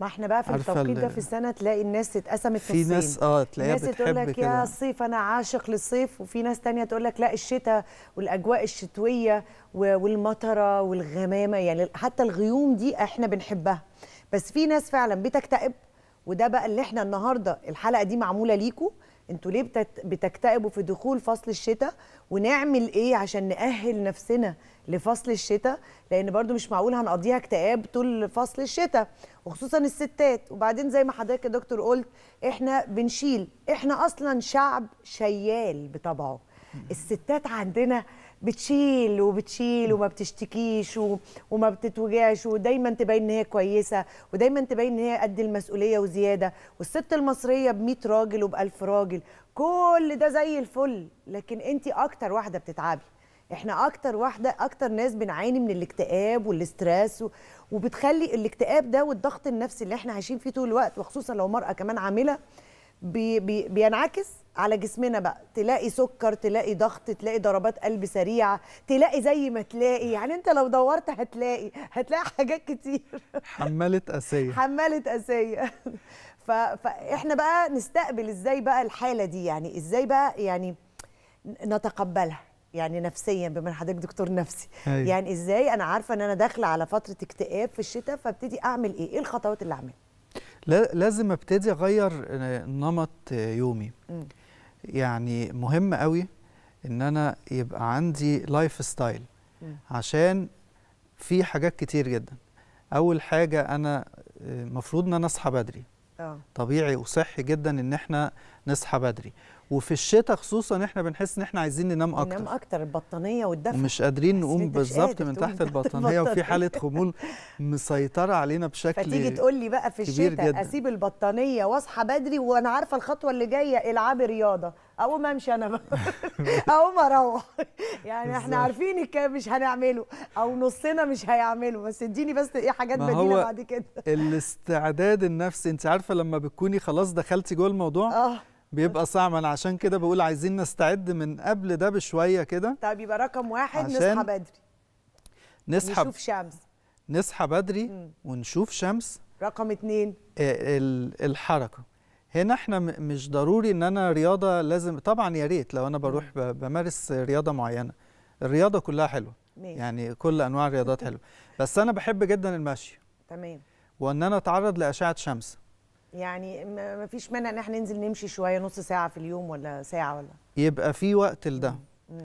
ما احنا بقى في التوقيت ده في السنه تلاقي الناس اتقسمت نصين، في ناس تلاقيها بتحب كده، ناس تقول لك يا الصيف انا عاشق للصيف، وفي ناس تانية تقول لك لا الشتاء والاجواء الشتويه والمطره والغمامه، يعني حتى الغيوم دي احنا بنحبها. بس في ناس فعلا بتكتئب، وده بقى اللي احنا النهارده الحلقه دي معموله ليكم انتوا، ليه بتكتئبوا في دخول فصل الشتاء، ونعمل ايه عشان نأهل نفسنا لفصل الشتاء، لان برضو مش معقول هنقضيها اكتئاب طول فصل الشتاء، وخصوصا الستات. وبعدين زي ما حضرتك يا دكتور قلت احنا بنشيل، احنا اصلا شعب شيال بطبعه، الستات عندنا بتشيل وبتشيل وما بتشتكيش وما بتتوجعش، ودايما تبين ان هي كويسه، ودايما تبين ان هي قد المسؤوليه وزياده، والست المصريه ب100 راجل وب1000 راجل كل ده زي الفل، لكن انت اكتر واحده بتتعبي، احنا اكتر واحده اكتر ناس بنعاني من الاكتئاب والاسترس، وبتخلي الاكتئاب ده والضغط النفسي اللي احنا عايشين فيه طول الوقت، وخصوصا لو مرأة كمان عامله بينعكس على جسمنا بقى، تلاقي سكر، تلاقي ضغط، تلاقي ضربات قلب سريعه، تلاقي زي ما تلاقي، يعني انت لو دورت هتلاقي حاجات كتير، حمالة قاسية. فاحنا بقى نستقبل ازاي بقى الحاله دي، يعني ازاي بقى يعني نتقبلها يعني نفسيا، بما ان حضرتك دكتور نفسي، هي. يعني ازاي انا عارفه ان انا داخله على فتره اكتئاب في الشتاء، فابتدي اعمل ايه الخطوات اللي اعملها؟ لازم ابتدي اغير نمط يومي. يعني مهم قوي ان انا يبقى عندي لايف ستايل، عشان في حاجات كتير جدا. اول حاجه انا المفروض ان انا اصحى بدري، طبيعي وصحي جدا ان احنا نصحى بدري، وفي الشتاء خصوصا احنا بنحس ان احنا عايزين ننام اكتر، البطانيه والدفء ومش قادرين نقوم بالظبط من تحت البطانيه، وفي حاله خمول مسيطره علينا بشكل كبير جدا. فتيجي تقول لي بقى في الشتاء اسيب البطانيه واصحى بدري وانا عارفه الخطوه اللي جايه، العبي رياضه، اقوم ما امشي انا بقى اقوم اروح، يعني احنا عارفين الكلام مش هنعمله او نصنا مش هيعمله، بس اديني بس ايه حاجات بديله بعد كده. الاستعداد النفسي، انت عارفه لما بتكوني خلاص دخلتي جوه الموضوع بيبقى صعب. انا عشان كده بقول عايزين نستعد من قبل ده بشويه كده. طب يبقى رقم واحد نصحى بدري، نشوف شمس، نصحى بدري ونشوف شمس. رقم 2 الحركه. هنا احنا مش ضروري ان انا رياضه لازم، طبعا يا ريت لو انا بروح بمارس رياضه معينه، الرياضه كلها حلوه مين. يعني كل انواع الرياضات حلوه، بس انا بحب جدا المشي، تمام، وان انا اتعرض لاشعه شمس، يعني ما فيش مانع ان احنا ننزل نمشي شويه نص ساعه في اليوم ولا ساعه، ولا يبقى في وقت لده.